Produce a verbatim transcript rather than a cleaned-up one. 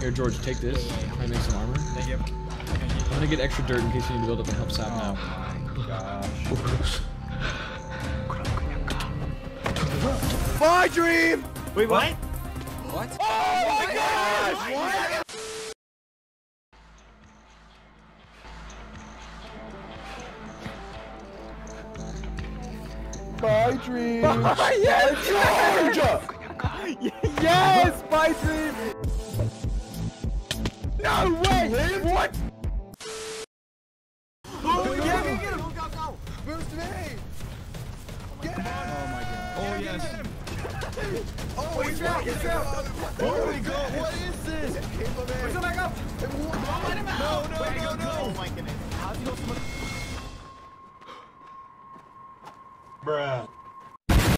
Here, George, take this. Yeah, yeah, yeah. Can I make some armor? Thank you. I'm gonna get extra dirt in case you need to build up and help Sap now. Oh my gosh. Bye, Dream! Wait, what? What? What? Oh, oh my, my gosh! gosh! What? Bye, Dream! Bye, yes! George! Yes! Bye, Dream! No way! What? Oh, yeah, go, get him! Go, go, go! Boost me! Get him! Oh my god. Oh, yes. Oh, he's out! He's out! Holy god! What is this? Let's go back up! Don't let him out! No, no, no, no! Oh my goodness. How's he going to... Bruh.